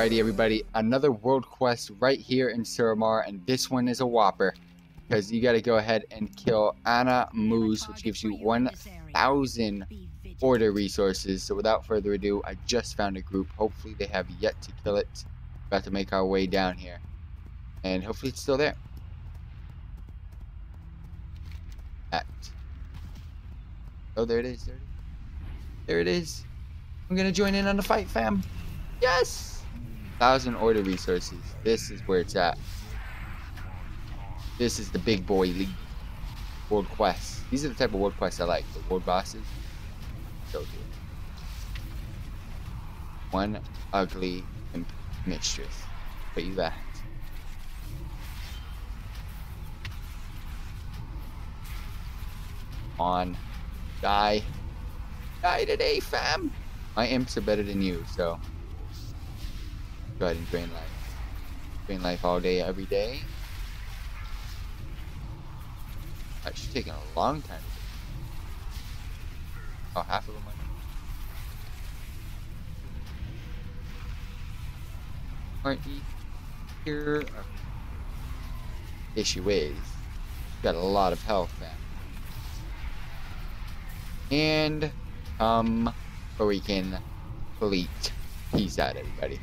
Alrighty, everybody, another world quest right here in Suramar, and this one is a whopper because you got to go ahead and kill Anna Moose, which gives you 1,000 order resources. So without further ado, I just found a group. Hopefully they have yet to kill it. About to make our way down here, and hopefully it's still there. Oh, there it is. There it is. I'm gonna join in on the fight, fam. Yes! 1,000 order resources. This is where it's at. This is the big boy league. World quests. These are the type of world quests I like. The world bosses. So good. One ugly mistress. But you that. On. Die. Die today, fam! My imps are better than you, so go ahead and drain life. Drain life all day, every day. Actually taking a long time. Oh, half of them. Aren't you here? Issue is, got a lot of health, man. And, or we can complete. Peace out, everybody.